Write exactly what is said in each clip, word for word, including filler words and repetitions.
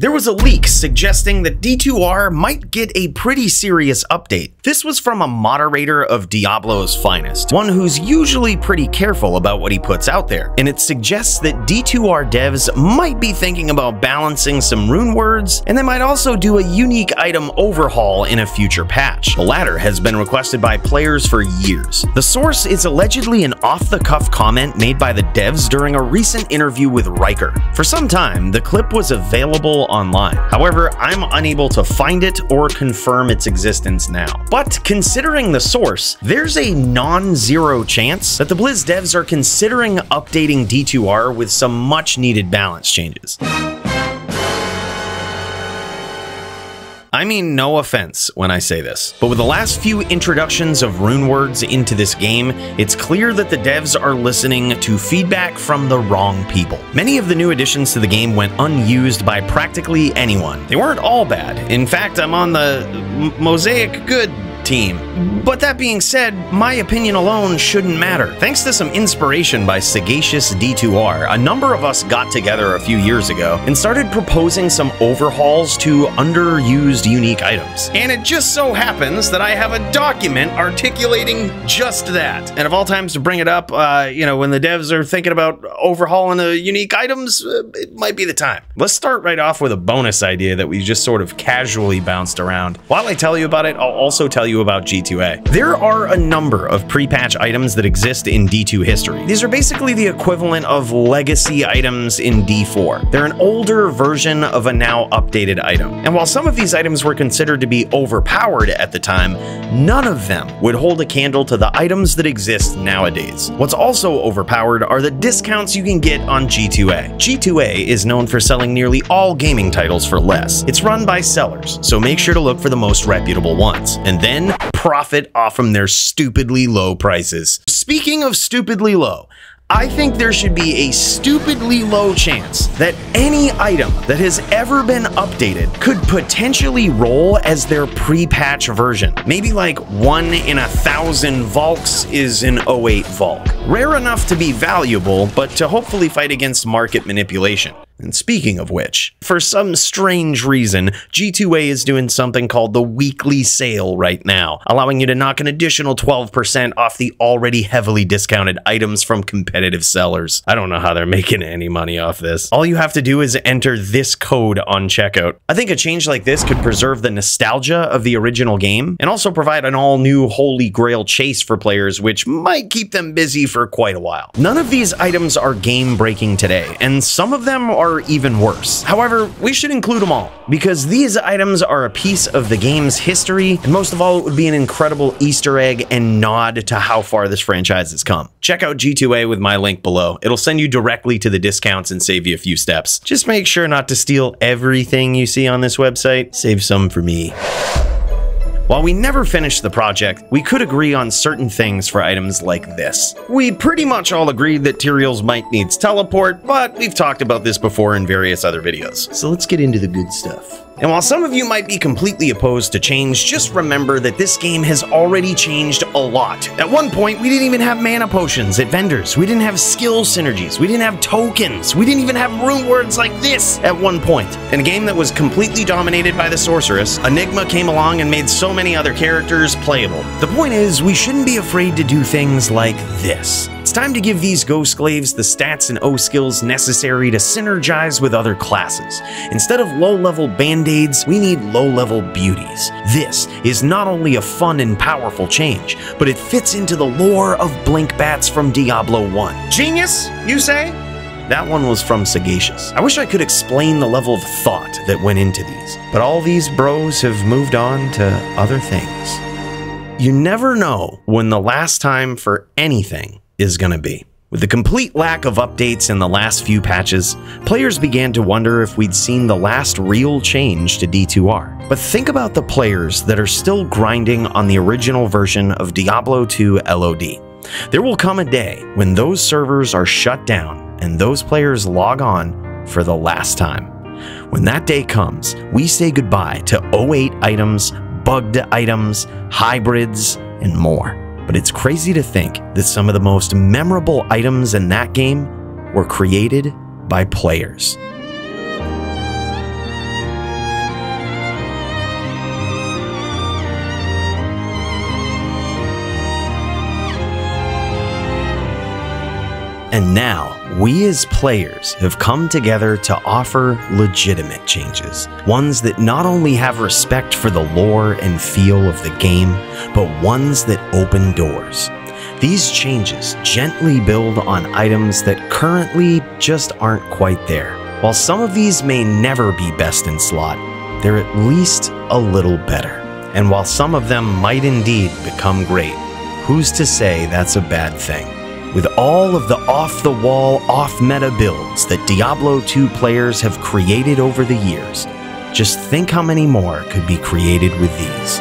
There was a leak suggesting that D two R might get a pretty serious update. This was from a moderator of Diablo's Finest, one who's usually pretty careful about what he puts out there, and it suggests that D two R devs might be thinking about balancing some rune words, and they might also do a unique item overhaul in a future patch. The latter has been requested by players for years. The source is allegedly an off-the-cuff comment made by the devs during a recent interview with Riker. For some time, the clip was available online. However, I'm unable to find it or confirm its existence now. But considering the source, there's a non-zero chance that the Blizz devs are considering updating D two R with some much-needed balance changes. I mean no offense when I say this, but with the last few introductions of rune words into this game, it's clear that the devs are listening to feedback from the wrong people. Many of the new additions to the game went unused by practically anyone. They weren't all bad. In fact, I'm on the Mosaic Good team. But that being said, my opinion alone shouldn't matter. Thanks to some inspiration by Sagacious D two R, a number of us got together a few years ago and started proposing some overhauls to underused unique items. And it just so happens that I have a document articulating just that. And of all times to bring it up, uh, you know, when the devs are thinking about overhauling the unique items, uh, it might be the time. Let's start right off with a bonus idea that we just sort of casually bounced around. While I tell you about it, I'll also tell you you about G two A. There are a number of pre-patch items that exist in D two history. These are basically the equivalent of legacy items in D four. They're an older version of a now updated item. And while some of these items were considered to be overpowered at the time, none of them would hold a candle to the items that exist nowadays. What's also overpowered are the discounts you can get on G two A. G two A is known for selling nearly all gaming titles for less. It's run by sellers, so make sure to look for the most reputable ones, and then profit off from their stupidly low prices. Speaking of stupidly low, I think there should be a stupidly low chance that any item that has ever been updated could potentially roll as their pre-patch version. Maybe like one in a thousand Vulks is an oh eight Vulk. Rare enough to be valuable, but to hopefully fight against market manipulation. And speaking of which, for some strange reason, G two A is doing something called the weekly sale right now, allowing you to knock an additional twelve percent off the already heavily discounted items from competitive sellers. I don't know how they're making any money off this. All you have to do is enter this code on checkout. I think a change like this could preserve the nostalgia of the original game and also provide an all-new holy grail chase for players, which might keep them busy for quite a while. None of these items are game-breaking today, and some of them are even worse. However, we should include them all, because these items are a piece of the game's history, and most of all, it would be an incredible Easter egg and nod to how far this franchise has come. Check out G two A with my link below. It'll send you directly to the discounts and save you a few steps. Just make sure not to steal everything you see on this website. Save some for me. While we never finished the project, we could agree on certain things for items like this. We pretty much all agreed that Tyrael's might needs teleport, but we've talked about this before in various other videos. So let's get into the good stuff. And while some of you might be completely opposed to change, just remember that this game has already changed a lot. At one point, we didn't even have mana potions at vendors. We didn't have skill synergies. We didn't have tokens. We didn't even have rune words like this at one point. In a game that was completely dominated by the sorceress, Enigma came along and made so many other characters playable. The point is, we shouldn't be afraid to do things like this. It's time to give these Ghostclaves the stats and O-skills necessary to synergize with other classes. Instead of low-level band-aids, we need low-level beauties. This is not only a fun and powerful change, but it fits into the lore of blink bats from Diablo one. Genius, you say? That one was from Sagacious. I wish I could explain the level of thought that went into these, but all these bros have moved on to other things. You never know when the last time for anything is going to be. With the complete lack of updates in the last few patches, players began to wonder if we'd seen the last real change to D two R. But think about the players that are still grinding on the original version of Diablo two L O D. There will come a day when those servers are shut down and those players log on for the last time. When that day comes, we say goodbye to oh eight items, bugged items, hybrids, and more. But it's crazy to think that some of the most memorable items in that game were created by players. And now, we as players have come together to offer legitimate changes. Ones that not only have respect for the lore and feel of the game, but ones that open doors. These changes gently build on items that currently just aren't quite there. While some of these may never be best in slot, they're at least a little better. And while some of them might indeed become great, who's to say that's a bad thing? With all of the off-the-wall, off-meta builds that Diablo two players have created over the years, just think how many more could be created with these.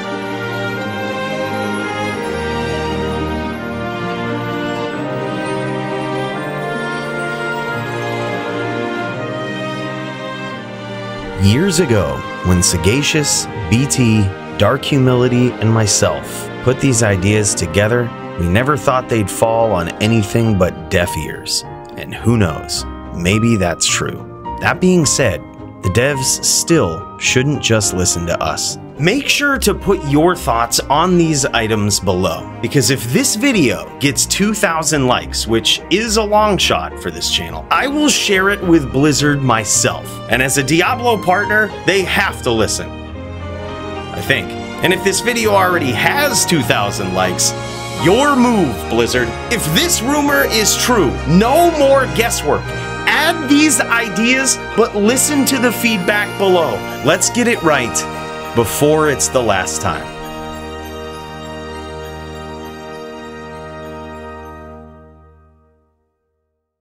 Years ago, when Sagacious, B T, Dark Humility, and myself put these ideas together, we never thought they'd fall on anything but deaf ears. And who knows, maybe that's true. That being said, the devs still shouldn't just listen to us. Make sure to put your thoughts on these items below, because if this video gets two thousand likes, which is a long shot for this channel, I will share it with Blizzard myself. And as a Diablo partner, they have to listen, I think. And if this video already has two thousand likes, your move, Blizzard. If this rumor is true, no more guesswork. Add these ideas, but listen to the feedback below. Let's get it right before it's the last time.